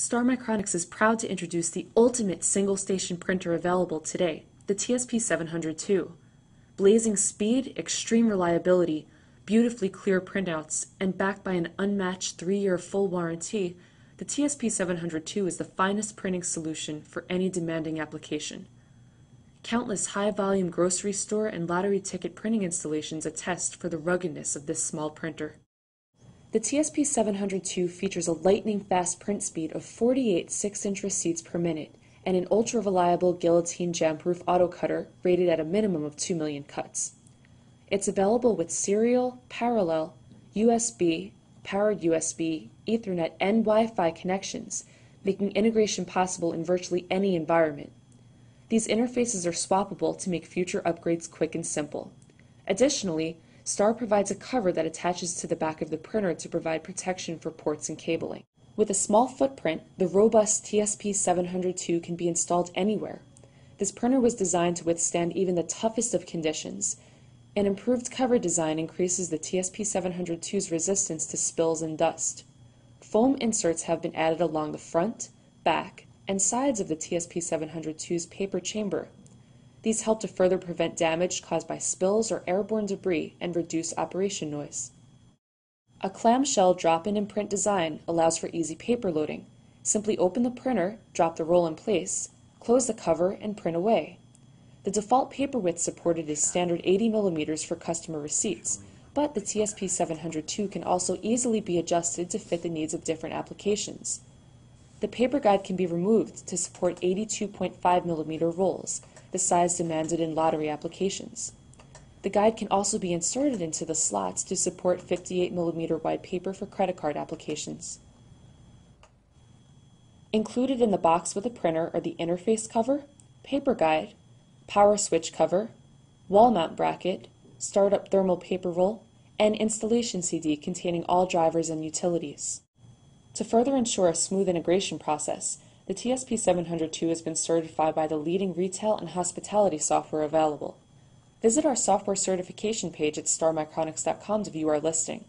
Star Micronics is proud to introduce the ultimate single-station printer available today, the TSP-700II. Blazing speed, extreme reliability, beautifully clear printouts, and backed by an unmatched 3-year full warranty, the TSP-702 is the finest printing solution for any demanding application. Countless high-volume grocery store and lottery ticket printing installations attest for the ruggedness of this small printer. The TSP-702 features a lightning-fast print speed of 48 6-inch receipts per minute and an ultra-reliable guillotine jam-proof autocutter rated at a minimum of 2 million cuts. It's available with serial, parallel, USB, powered USB, Ethernet, and Wi-Fi connections, making integration possible in virtually any environment. These interfaces are swappable to make future upgrades quick and simple. Additionally, Star provides a cover that attaches to the back of the printer to provide protection for ports and cabling. With a small footprint, the robust TSP-702 can be installed anywhere. This printer was designed to withstand even the toughest of conditions. An improved cover design increases the TSP-702's resistance to spills and dust. Foam inserts have been added along the front, back, and sides of the TSP-702's paper chamber. These help to further prevent damage caused by spills or airborne debris and reduce operation noise. A clamshell drop-in and print design allows for easy paper loading. Simply open the printer, drop the roll in place, close the cover, and print away. The default paper width supported is standard 80 mm for customer receipts, but the TSP-702 can also easily be adjusted to fit the needs of different applications. The paper guide can be removed to support 82.5 mm rolls, the size demanded in lottery applications. The guide can also be inserted into the slots to support 58 mm wide paper for credit card applications. Included in the box with the printer are the interface cover, paper guide, power switch cover, wall mount bracket, startup thermal paper roll, and installation CD containing all drivers and utilities. To further ensure a smooth integration process, the TSP-702 has been certified by the leading retail and hospitality software available. Visit our software certification page at starmicronics.com to view our listing.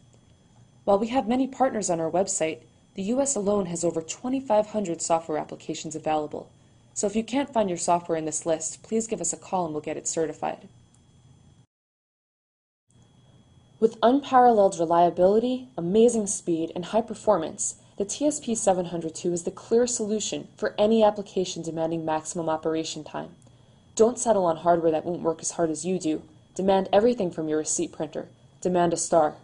While we have many partners on our website, the U.S. alone has over 2,500 software applications available. So if you can't find your software in this list, please give us a call and we'll get it certified. With unparalleled reliability, amazing speed, and high performance, the TSP-702 is the clear solution for any application demanding maximum operation time. Don't settle on hardware that won't work as hard as you do. Demand everything from your receipt printer. Demand a Star.